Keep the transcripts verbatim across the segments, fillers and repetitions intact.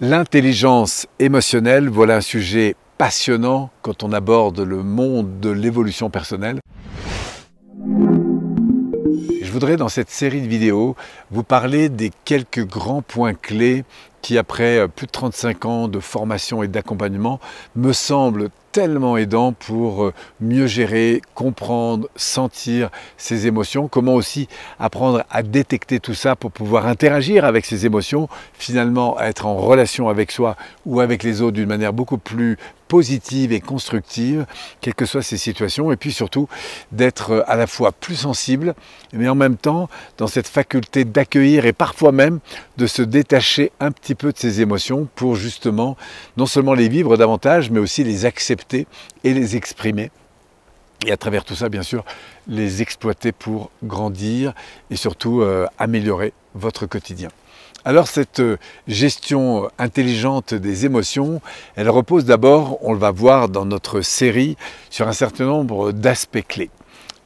L'intelligence émotionnelle, voilà un sujet passionnant quand on aborde le monde de l'évolution personnelle. Je voudrais dans cette série de vidéos vous parler des quelques grands points clés qui, après plus de trente-cinq ans de formation et d'accompagnement, me semblent tellement aidants pour mieux gérer, comprendre, sentir ces émotions, comment aussi apprendre à détecter tout ça pour pouvoir interagir avec ces émotions, finalement être en relation avec soi ou avec les autres d'une manière beaucoup plus positive et constructive, quelles que soient ces situations, et puis surtout d'être à la fois plus sensible, mais en même temps dans cette faculté d'accueillir et parfois même de se détacher un petit peu de ces émotions pour justement non seulement les vivre davantage, mais aussi les accepter et les exprimer, et à travers tout ça bien sûr les exploiter pour grandir et surtout euh, améliorer votre quotidien. Alors cette gestion intelligente des émotions, elle repose d'abord, on le va voir dans notre série, sur un certain nombre d'aspects clés.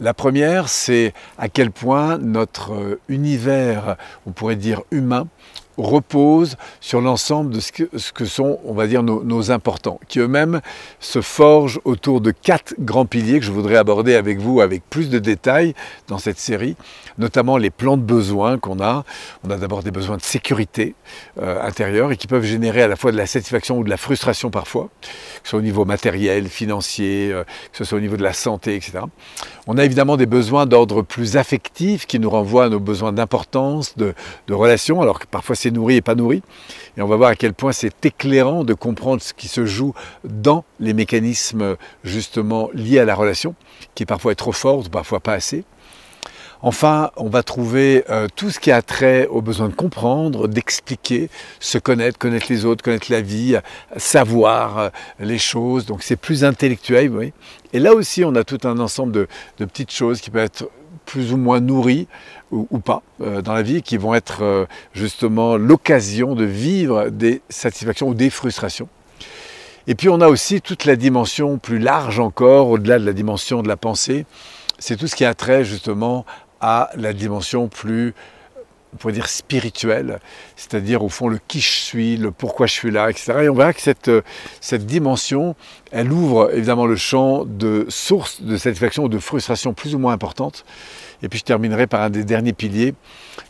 La première, c'est à quel point notre univers, on pourrait dire humain, repose sur l'ensemble de ce que, ce que sont, on va dire, nos, nos importants, qui eux-mêmes se forgent autour de quatre grands piliers que je voudrais aborder avec vous avec plus de détails dans cette série, notamment les plans de besoins qu'on a. On a d'abord des besoins de sécurité euh, intérieure et qui peuvent générer à la fois de la satisfaction ou de la frustration parfois, que ce soit au niveau matériel, financier, euh, que ce soit au niveau de la santé, et cetera. On a évidemment des besoins d'ordre plus affectif qui nous renvoient à nos besoins d'importance, de, de relations, alors que parfois c'est nourri et pas nourri, et on va voir à quel point c'est éclairant de comprendre ce qui se joue dans les mécanismes justement liés à la relation, qui parfois est trop forte, parfois pas assez. Enfin, on va trouver euh, tout ce qui a trait au besoin de comprendre, d'expliquer, se connaître, connaître les autres, connaître la vie, savoir euh, les choses, donc c'est plus intellectuel, oui. Et là aussi on a tout un ensemble de, de petites choses qui peuvent être plus ou moins nourris ou, ou pas euh, dans la vie, qui vont être euh, justement l'occasion de vivre des satisfactions ou des frustrations. Et puis on a aussi toute la dimension plus large encore, au-delà de la dimension de la pensée, c'est tout ce qui a trait justement à la dimension plus, on pourrait dire, spirituelle, c'est-à-dire au fond le qui je suis, le pourquoi je suis là, et cetera. Et on verra que cette, cette dimension, elle ouvre évidemment le champ de sources de satisfaction ou de frustration plus ou moins importantes. Et puis je terminerai par un des derniers piliers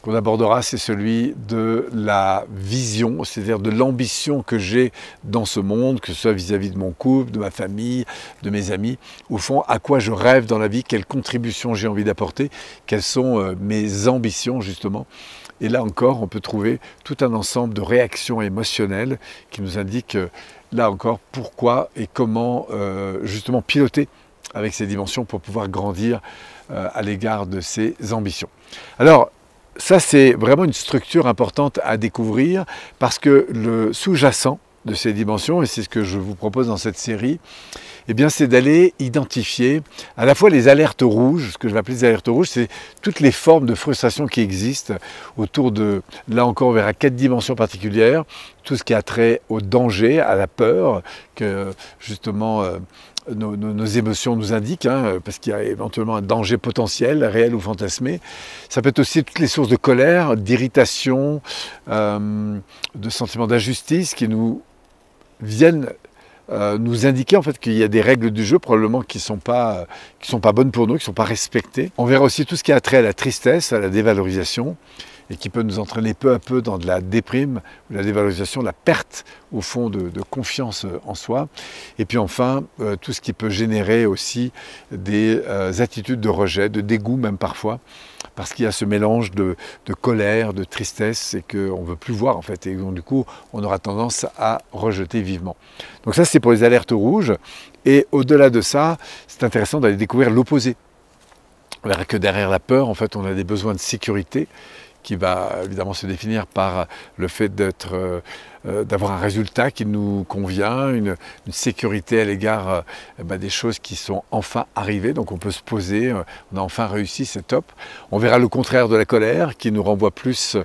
qu'on abordera, c'est celui de la vision, c'est-à-dire de l'ambition que j'ai dans ce monde, que ce soit vis-à-vis de mon couple, de ma famille, de mes amis, au fond à quoi je rêve dans la vie, quelles contributions j'ai envie d'apporter, quelles sont mes ambitions justement. Et là encore, on peut trouver tout un ensemble de réactions émotionnelles qui nous indiquent, là encore, pourquoi et comment euh, justement piloter avec ces dimensions pour pouvoir grandir euh, à l'égard de ces ambitions. Alors, ça c'est vraiment une structure importante à découvrir parce que le sous-jacent de ces dimensions, et c'est ce que je vous propose dans cette série, eh bien c'est d'aller identifier à la fois les alertes rouges, ce que je vais appeler les alertes rouges, c'est toutes les formes de frustration qui existent autour de, là encore on verra quatre dimensions particulières, tout ce qui a trait au danger, à la peur, que justement euh, nos, nos, nos émotions nous indiquent, hein, parce qu'il y a éventuellement un danger potentiel, réel ou fantasmé. Ça peut être aussi toutes les sources de colère, d'irritation, euh, de sentiments d'injustice qui nous viennent euh, nous indiquer en fait qu'il y a des règles du jeu probablement qui ne sont pas, qui sont pas bonnes pour nous, qui ne sont pas respectées. On verra aussi tout ce qui a trait à la tristesse, à la dévalorisation, et qui peut nous entraîner peu à peu dans de la déprime, ou la dévalorisation, la perte au fond de, de confiance en soi. Et puis enfin, euh, tout ce qui peut générer aussi des euh, attitudes de rejet, de dégoût même parfois, parce qu'il y a ce mélange de, de colère, de tristesse, et qu'on ne veut plus voir en fait, et donc du coup on aura tendance à rejeter vivement. Donc ça c'est pour les alertes rouges, et au-delà de ça, c'est intéressant d'aller découvrir l'opposé. On verra que derrière la peur, en fait, on a des besoins de sécurité, qui va évidemment se définir par le fait d'être, euh, d'avoir un résultat qui nous convient, une, une sécurité à l'égard euh, bah, des choses qui sont enfin arrivées, donc on peut se poser, euh, on a enfin réussi, c'est top. On verra le contraire de la colère qui nous renvoie plus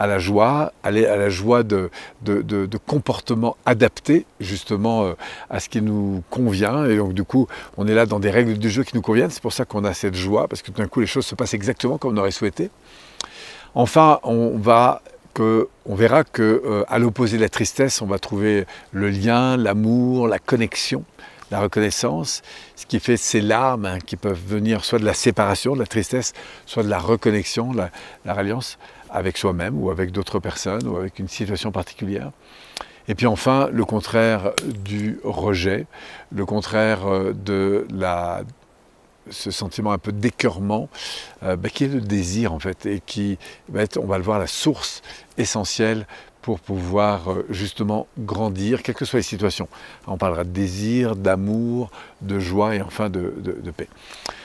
à la joie, à la joie de, de, de, de comportements adaptés justement euh, à ce qui nous convient, et donc du coup on est là dans des règles du jeu qui nous conviennent, c'est pour ça qu'on a cette joie, parce que tout d'un coup les choses se passent exactement comme on aurait souhaité. Enfin, on va que on verra qu'à euh, l'opposé de la tristesse, on va trouver le lien, l'amour, la connexion, la reconnaissance, ce qui fait ces larmes hein, qui peuvent venir soit de la séparation, de la tristesse, soit de la reconnexion, la, la ralliance avec soi-même ou avec d'autres personnes ou avec une situation particulière. Et puis enfin, le contraire du rejet, le contraire de la... ce sentiment un peu d'écœurement, euh, bah, qui est le désir en fait, et qui va être, on va le voir, la source essentielle pour pouvoir euh, justement grandir, quelles que soient les situations. On parlera de désir, d'amour, de joie et enfin de, de, de paix.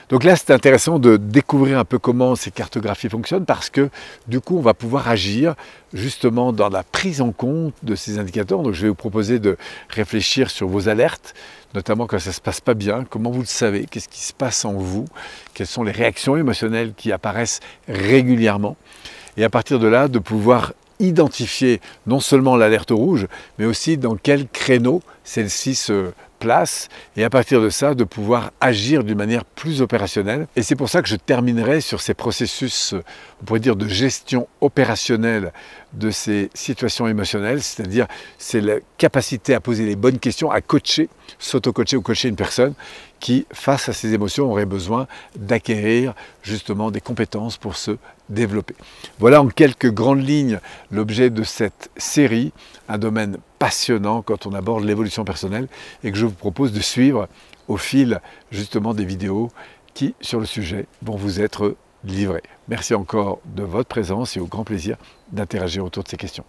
Donc là, c'est intéressant de découvrir un peu comment ces cartographies fonctionnent parce que du coup, on va pouvoir agir justement dans la prise en compte de ces indicateurs. Donc je vais vous proposer de réfléchir sur vos alertes, notamment quand ça ne se passe pas bien, comment vous le savez, qu'est-ce qui se passe en vous, quelles sont les réactions émotionnelles qui apparaissent régulièrement. Et à partir de là, de pouvoir identifier non seulement l'alerte rouge, mais aussi dans quel créneau celle-ci se place, et à partir de ça, de pouvoir agir d'une manière plus opérationnelle. Et c'est pour ça que je terminerai sur ces processus, on pourrait dire, de gestion opérationnelle de ces situations émotionnelles, c'est-à-dire c'est la capacité à poser les bonnes questions, à coacher, s'auto-coacher ou coacher une personne qui, face à ces émotions, aurait besoin d'acquérir justement des compétences pour se développer. Voilà en quelques grandes lignes l'objet de cette série, un domaine passionnant quand on aborde l'évolution personnelle et que je vous propose de suivre au fil justement des vidéos qui, sur le sujet, vont vous être livrées. Merci encore de votre présence et au grand plaisir d'interagir autour de ces questions.